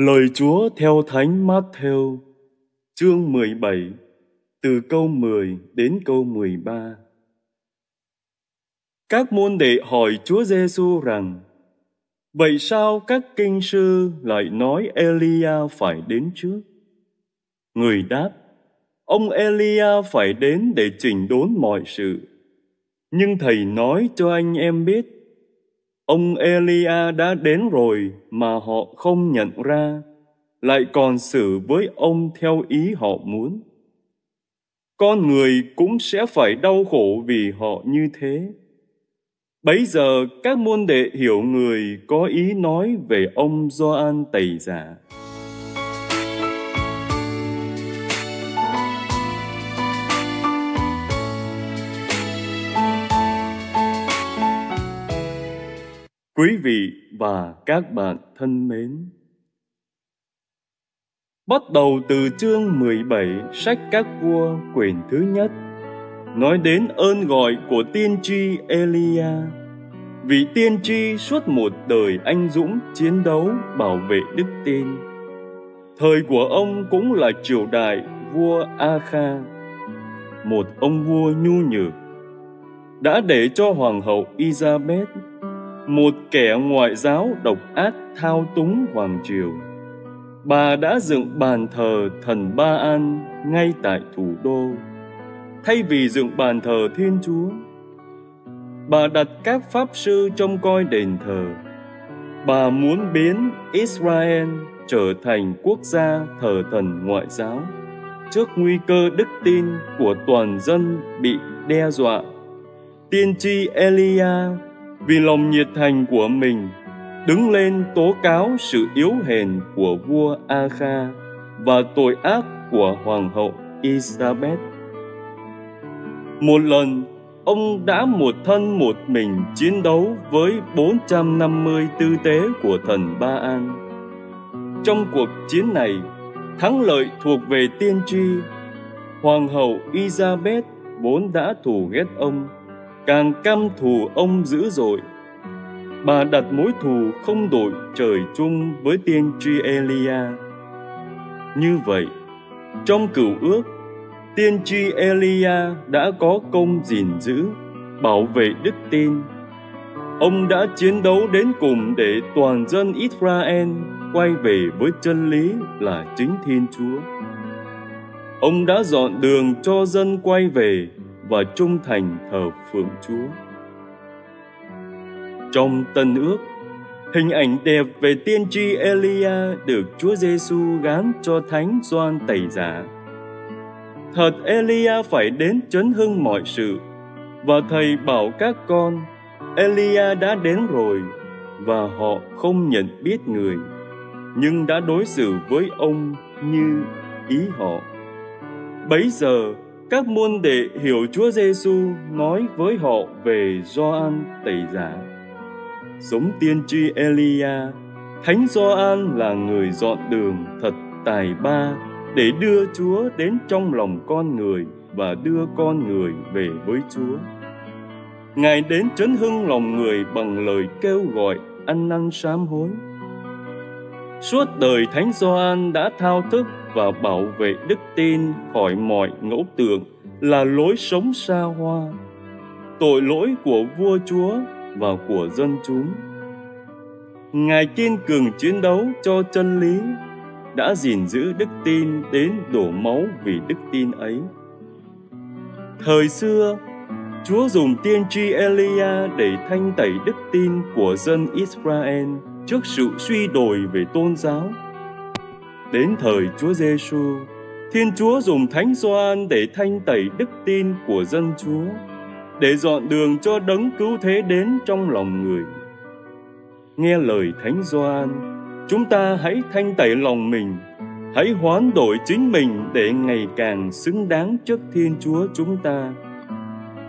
Lời Chúa theo Thánh Matthew, chương 17, từ câu 10 đến câu 13. Các môn đệ hỏi Chúa Giêsu rằng: Vậy sao các kinh sư lại nói Elia phải đến trước? Người đáp: Ông Elia phải đến để chỉnh đốn mọi sự. Nhưng thầy nói cho anh em biết, ông Elia đã đến rồi mà họ không nhận ra, lại còn xử với ông theo ý họ muốn. Con người cũng sẽ phải đau khổ vì họ như thế. Bấy giờ các môn đệ hiểu người có ý nói về ông Gioan Tẩy Giả. Quý vị và các bạn thân mến, bắt đầu từ chương 17 sách Các Vua quyển thứ nhất, nói đến ơn gọi của tiên tri Elia, vị tiên tri suốt một đời anh dũng chiến đấu bảo vệ đức tin. Thời của ông cũng là triều đại vua A-Kha, một ông vua nhu nhược, đã để cho hoàng hậu Elizabeth, một kẻ ngoại giáo độc ác, thao túng hoàng triều. Bà đã dựng bàn thờ thần Ba-An ngay tại thủ đô, thay vì dựng bàn thờ Thiên Chúa. Bà đặt các pháp sư trông coi đền thờ. Bà muốn biến Israel trở thành quốc gia thờ thần ngoại giáo, trước nguy cơ đức tin của toàn dân bị đe dọa. Tiên tri Elia vì lòng nhiệt thành của mình đứng lên tố cáo sự yếu hèn của vua A-Kha và tội ác của hoàng hậu Elizabeth. Một lần, ông đã một thân một mình chiến đấu với 450 tư tế của thần Ba-An. Trong cuộc chiến này, thắng lợi thuộc về tiên tri. Hoàng hậu Elizabeth vốn đã thù ghét ông, càng căm thù ông dữ dội. Bà đặt mối thù không đội trời chung với tiên tri Elia. Như vậy, trong cựu ước, tiên tri Elia đã có công gìn giữ, bảo vệ đức tin. Ông đã chiến đấu đến cùng để toàn dân Israel quay về với chân lý là chính Thiên Chúa. Ông đã dọn đường cho dân quay về và trung thành thờ phượng Chúa. Trong Tân Ước, hình ảnh đẹp về tiên tri Elia được Chúa Giêsu gán cho Thánh Gioan Tẩy Giả. Thật Elia phải đến chấn hưng mọi sự, và thầy bảo các con, Elia đã đến rồi, và họ không nhận biết người, nhưng đã đối xử với ông như ý họ. Bấy giờ, các môn đệ hiểu Chúa Giêsu nói với họ về Gioan Tẩy Giả. Giống tiên tri Elia, Thánh Gioan là người dọn đường thật tài ba để đưa Chúa đến trong lòng con người và đưa con người về với Chúa. Ngài đến trấn hưng lòng người bằng lời kêu gọi ăn năn sám hối. Suốt đời Thánh Gioan đã thao thức và bảo vệ đức tin khỏi mọi ngẫu tượng là lối sống xa hoa, tội lỗi của vua chúa và của dân chúng. Ngài kiên cường chiến đấu cho chân lý, đã gìn giữ đức tin đến đổ máu vì đức tin ấy. Thời xưa, Chúa dùng tiên tri Elia để thanh tẩy đức tin của dân Israel trước sự suy đồi về tôn giáo. Đến thời Chúa Giêsu, Thiên Chúa dùng Thánh Gioan để thanh tẩy đức tin của dân Chúa, để dọn đường cho đấng cứu thế đến trong lòng người. Nghe lời Thánh Gioan, chúng ta hãy thanh tẩy lòng mình, hãy hoán đổi chính mình để ngày càng xứng đáng trước Thiên Chúa chúng ta.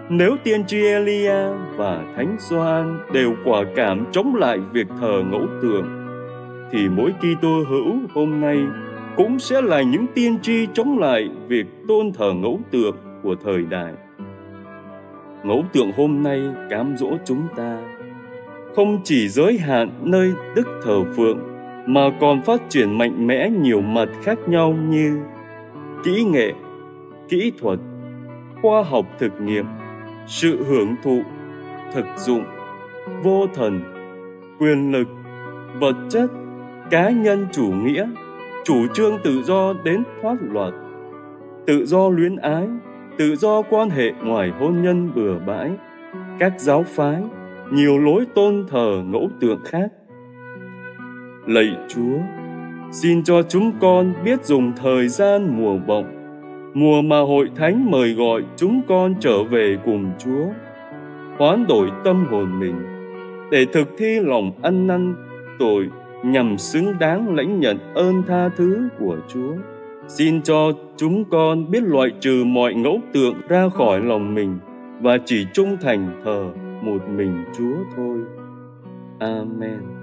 Nếu tiên tri Elia và Thánh Gioan đều quả cảm chống lại việc thờ ngẫu tượng, thì mỗi Kitô hữu hôm nay cũng sẽ là những tiên tri chống lại việc tôn thờ ngẫu tượng của thời đại. Ngẫu tượng hôm nay cám dỗ chúng ta không chỉ giới hạn nơi đức thờ phượng mà còn phát triển mạnh mẽ nhiều mặt khác nhau như kỹ nghệ, kỹ thuật, khoa học thực nghiệm, sự hưởng thụ, thực dụng, vô thần, quyền lực, vật chất, cá nhân chủ nghĩa, chủ trương tự do đến thoát luật, tự do luyến ái, tự do quan hệ ngoài hôn nhân bừa bãi, các giáo phái, nhiều lối tôn thờ ngẫu tượng khác. Lạy Chúa, xin cho chúng con biết dùng thời gian mùa vọng, mùa mà Hội Thánh mời gọi chúng con trở về cùng Chúa, hoán đổi tâm hồn mình, để thực thi lòng ăn năn tội nhằm xứng đáng lãnh nhận ơn tha thứ của Chúa. Xin cho chúng con biết loại trừ mọi ngẫu tượng ra khỏi lòng mình và chỉ trung thành thờ một mình Chúa thôi. Amen.